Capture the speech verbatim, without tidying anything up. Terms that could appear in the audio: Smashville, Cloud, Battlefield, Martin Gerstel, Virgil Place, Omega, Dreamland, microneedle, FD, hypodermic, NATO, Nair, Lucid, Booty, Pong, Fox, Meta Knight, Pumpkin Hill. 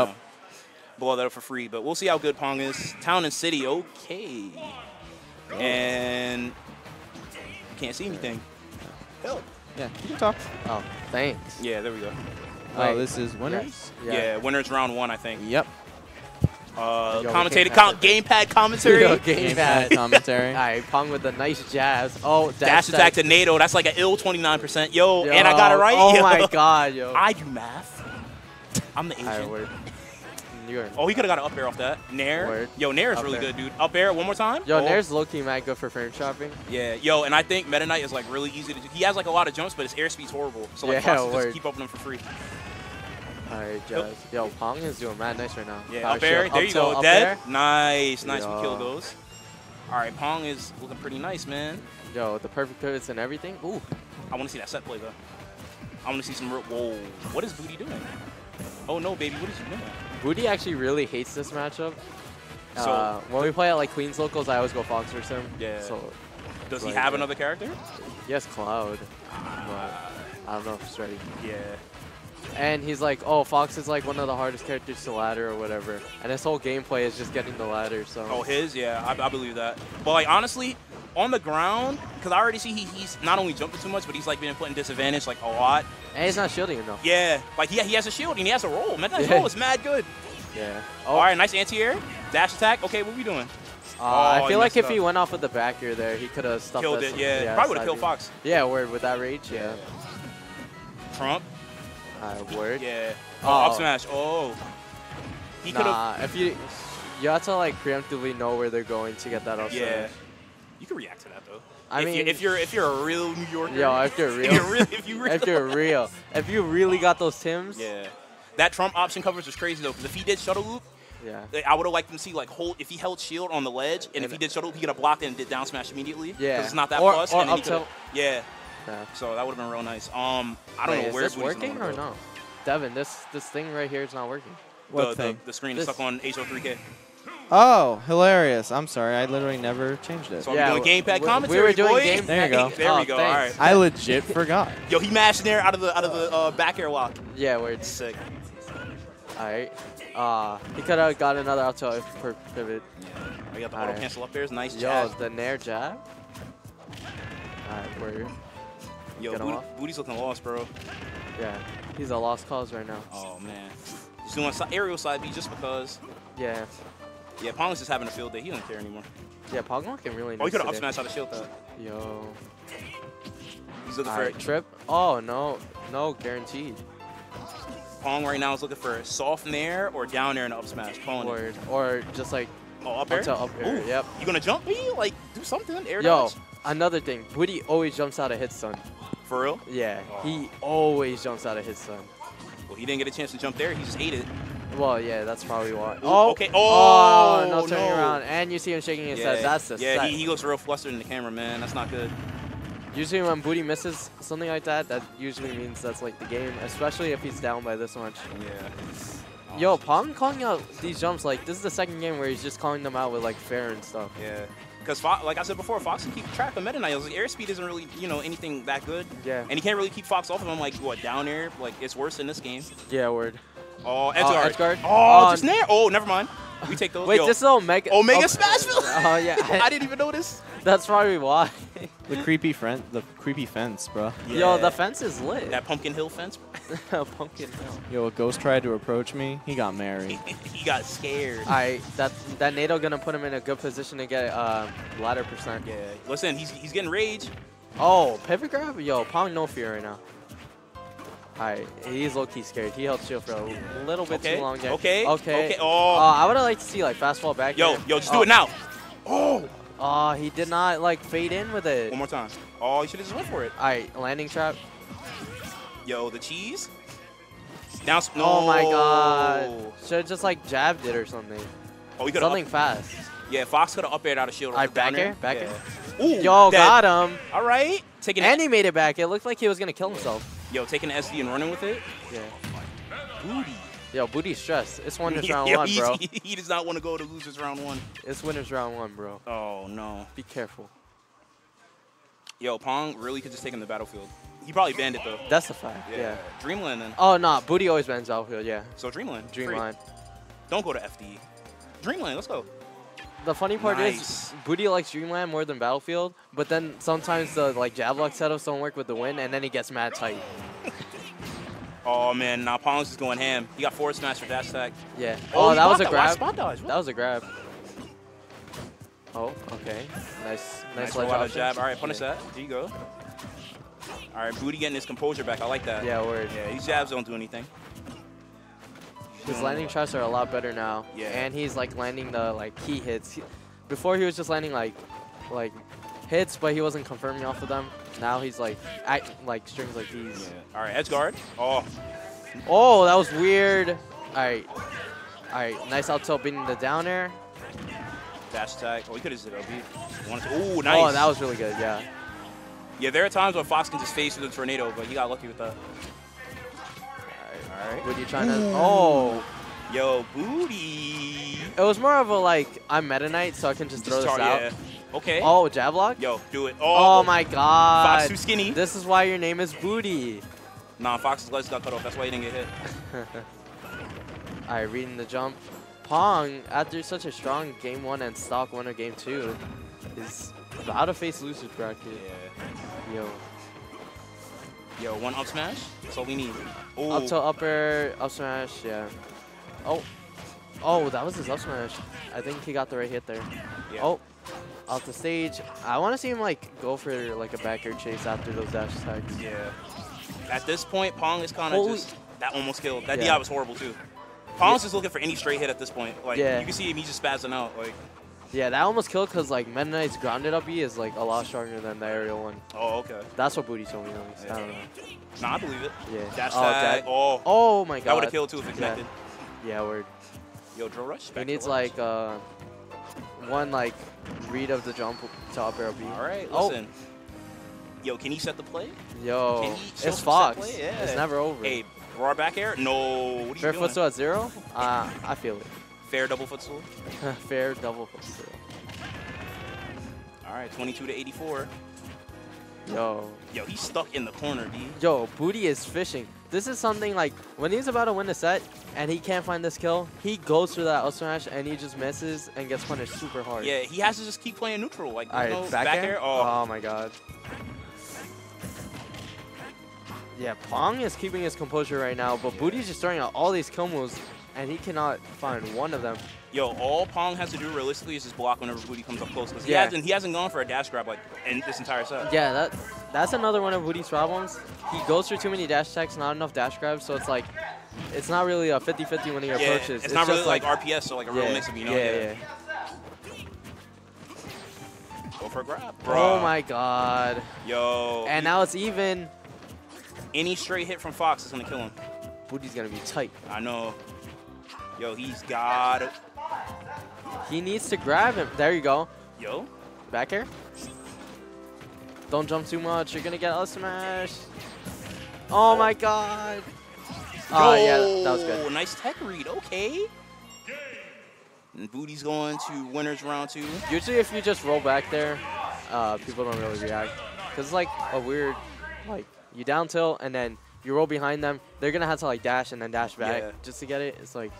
Yep. Know, blow that up for free. But we'll see how good Pong is. Town and City, okay. And you can't see anything. Help. Yeah, you can talk. Oh, thanks. Yeah, there we go. Like, oh, this is winners? Yeah. yeah, winners round one, I think. Yep. Uh, Yo, commentator, com gamepad commentary. Yo, gamepad commentary. All right, Pong with the nice jabs. Oh, dash, dash attack, attack to NATO. That's like an ill twenty-nine percent. Yo, Yo, and I got it right. Oh, yo. my God. Yo. I do math. I'm the Asian. Right, oh, he could have got an up air off that. Nair. Word. Yo, Nair is up really air. good, dude. Up air one more time. Yo, oh. Nair's low-key mad good for frame shopping. Yeah. Yo, and I think Meta Knight is like really easy to do. He has like a lot of jumps, but his airspeed's horrible. So like, yeah, just keep up with him for free. All right, Jazz. Yo, Pong is doing mad nice right now. Yeah, Power up air. Shield. There up you go. Dead. Nice. Nice. Yo. We killed those. All right, Pong is looking pretty nice, man. Yo, the perfect pivots and everything. Ooh. I want to see that set play, though. I want to see some real... Whoa. What is Booty doing? Oh, no, baby. What is he doing? Booty actually really hates this matchup. So, uh, when we play at, like, Queens locals, I always go Fox versus him. Yeah. So, Does he like, have another character? Yes, Cloud. Ah. But I don't know if he's ready. Yeah. And he's like, oh, Fox is like one of the hardest characters to ladder or whatever. And his whole gameplay is just getting the ladder. So. Oh, his? Yeah, I, I believe that. But like honestly, on the ground, because I already see he, he's not only jumping too much, but he's like been put in disadvantage like a lot. And he's not shielding enough. Yeah, like he, he has a shield and he has a roll. Man, that yeah. roll is mad good. Yeah. Oh. All right, nice anti-air. Dash attack. Okay, what are we doing? Uh, oh, I feel like if up. he went off with the back air there, he could have stopped Killed us it, yeah. yeah probably would have killed Fox. Yeah, word, with that rage, yeah. yeah. Trump. Uh, word. Yeah. Oh, oh, up smash. Oh. He nah, if you you have to like preemptively know where they're going to get that up smash. Yeah. You can react to that though. I if mean, you, if you're if you're a real New Yorker. Yo, if you're real. if you're real. If, you if you're real. If you really got those Tims. Yeah. That Trump option covers was crazy though, because if he did shuttle loop, yeah, I would have liked him to see like hold if he held shield on the ledge, and, and if he did shuttle loop, he could have blocked it and did down smash immediately. Yeah. Because it's not that or, plus. Or and up tilt. Yeah. Yeah. So that would have been real nice. Um, I don't Wait, know where it's working or no. Devin, this this thing right here is not working. What the, thing? The, the screen this. is stuck on H O three K. Oh, hilarious! I'm sorry, I literally never changed it. So yeah, I'm doing gamepad commentary. We were doing gamepad. There you go. There oh, we go. Thanks. All right. I legit forgot. Yo, he mashed Nair out of the out of the uh, back air walk. Yeah, we're sick. All right. Uh, he could have got another auto per pivot. I got the auto right. cancel up there. Nice jab. Yo, the Nair jab. All right, we're. Yo, Boot off. Booty's looking lost, bro. Yeah, he's a lost cause right now. Oh, man. He's doing aerial side B just because. Yeah. Yeah, Pong's just having a field day. He doesn't care anymore. Yeah, Pong's looking really nice. Oh, he could have up smashed out of shield, though. Yo. He's looking All for right, a trip. Oh, no. No, guaranteed. Pong right now is looking for a soft Nair or down air and up smash. Or, or just like. Oh, up air? Up to up air. Ooh. Yep. You going to jump me? Like, do something. Air Yo, dodge. Another thing. Booty always jumps out of hit stun. For real? Yeah, oh. he always jumps out of his stun. Well, he didn't get a chance to jump there. He just ate it. Well, yeah, that's probably why. Oh, okay. Oh, oh no turning no. around. And you see him shaking his yeah. head. That's the Yeah, he, he looks real flustered in the camera, man. That's not good. Usually when Booty misses something like that, that usually means that's like the game, especially if he's down by this much. Yeah. Oh, Yo, Pong calling out these jumps. Like, this is the second game where he's just calling them out with, like, fair and stuff. Yeah. Because, like I said before, Fox can keep track of Meta Knight. Like, airspeed isn't really, you know, anything that good. Yeah. And he can't really keep Fox off of him. Like, what, down air? Like, it's worse in this game. Yeah, word. Oh, edge guard. Uh, edge guard. Oh, oh, just Nair. Oh, never mind. We take those. Wait, Yo. this is Omega. Omega oh. Smashville. Oh, uh, yeah. I didn't even notice. That's probably why. The creepy friend, the creepy fence, bro. Yeah. Yo, the fence is lit. That Pumpkin Hill fence, bro. Pumpkin Hill. Yo, a ghost tried to approach me. He got married. He got scared. All right, that that NATO gonna put him in a good position to get uh, ladder percent. Yeah. Listen, he's he's getting rage. Oh, pivot grab. Yo, Pong no fear right now. All right, he's low key scared. He held shield for a little bit okay. too long. There. Okay. Okay. Okay. Oh. Uh, I would have liked to see like fastball back. Yo, there. yo, just oh. do it now. Oh. Oh, uh, he did not like fade in with it. One more time. Oh, you should have just went for it. All right, landing trap. Yo, the cheese. Now. No. Oh my God. Should have just like jabbed it or something. Oh, he could something up fast. Yeah, Fox could have up aired out of shield. All right, back air, back air. Yeah. Ooh, yo, dead. got him. All right, taking it. And he made it back. It looked like he was gonna kill himself. Yo, taking an S D and running with it. Yeah. Booty. Yo, Booty's stressed. It's winners round Yo, one, bro. He, he does not want to go to losers round one. It's winners round one, bro. Oh, no. Be careful. Yo, Pong really could just take him to Battlefield. He probably banned it, though. That's a fact, yeah. yeah. Dreamland, then. Oh, nah. Booty always bans Battlefield, yeah. So Dreamland. Dreamland. Free. Don't go to F D. Dreamland, let's go. The funny part nice. is, Booty likes Dreamland more than Battlefield, but then sometimes the like Jablock setups don't work with the win, and then he gets mad tight. Oh, man. Now Pong's is going ham. He got forward smash for dash tag. Yeah. Oh, oh that was a grab. That was a grab. Oh, okay. Nice, nice, nice ledge jab. All right, punish yeah. that. There you go. All right, Booty getting his composure back. I like that. Yeah, word. Yeah, these jabs don't do anything. His landing shots are a lot better now. Yeah. And he's like landing the like key hits. He, before he was just landing like, like, hits, but he wasn't confirming off of them. Now he's like, act, like strings like these. Yeah. All right, edge guard. Oh. Oh, that was weird. All right. All right, nice out tilt beating the down air. Dash tag. Oh, he could have zip L B. Oh, nice. Oh, that was really good, yeah. Yeah, there are times when Fox can just phase through the tornado, but he got lucky with that. All right. Booty trying to. Oh. Yo, Booty. It was more of a like, I'm Meta Knight, so I can just, just throw this out. Yeah. Okay. Oh, jab lock? Yo, do it. Oh, oh my god. Fox too skinny. This is why your name is Booty. Nah, Fox's legs got cut off. That's why he didn't get hit. All right, reading the jump. Pong, after such a strong game one and stock winner game two, is about to face Lucid bracket. Yeah. Yo. Yo, one up smash? That's all we need. Ooh. Up to upper, up smash, yeah. Oh. Oh, that was his up smash. I think he got the right hit there. Yeah. Oh. Off the stage. I want to see him, like, go for, like, a back air chase after those dash attacks. Yeah. At this point, Pong is kind of just... That almost killed. That yeah. D I was horrible, too. Pong's yeah. just looking for any straight hit at this point. Like, yeah. you can see him, he's just spazzing out. Like... Yeah, that almost killed because, like, Meta Knight's grounded up E is, like, a lot stronger than the aerial one. Oh, okay. That's what Booty told me, at least. Yeah. I don't know. Nah, I believe it. Yeah. Dash oh, tag. Oh. oh, my God. That would have killed, too, if it connected. Yeah, yeah word. Yo, drill rush. He needs, like, uh, one, like, read of the jump to up air B. All right, listen. Oh. Yo, can he set the play? Yo. Can he it's Fox. Yeah. It's never over. Hey, raw back air? No. What are Fair you doing? Footstool at zero? Uh, I feel it. Fair double footstool. Fair double footstool. All right, twenty-two to eighty-four. Yo. Yo, he's stuck in the corner, dude. Yo, Booty is fishing. This is something like when he's about to win a set and he can't find this kill, he goes for that up smash and he just misses and gets punished super hard. Yeah, he has to just keep playing neutral. Like, All right, no back, back air. air? Oh. oh my god. Yeah, Pong is keeping his composure right now, but Booty's just throwing out all these kill moves. And he cannot find one of them. Yo, all Pong has to do realistically is just block whenever Booty comes up close. Cause yeah. he, hasn't, he hasn't gone for a dash grab like in this entire set. Yeah, that, that's another one of Booty's problems. He goes through too many dash attacks, not enough dash grabs, so it's like, it's not really a fifty fifty when he yeah, approaches. It's, it's not just really like, like R P S, so like a yeah, real mix of, you know? Yeah, yeah, yeah. Go for a grab, bro. Oh my god. Yo. And now it's even. Any straight hit from Fox is gonna kill him. Booty's gonna be tight. I know. Yo, he's got it. He needs to grab him. There you go. Yo. Back air. Don't jump too much. You're going to get up smash. Oh, oh, my God. Oh, Yo. yeah. That was good. Nice tech read. Okay. And Booty's going to winners round two. Usually if you just roll back there, uh, people don't really react. Because it's like a weird, like, you down tilt and then you roll behind them. They're going to have to, like, dash and then dash back yeah. just to get it. It's like...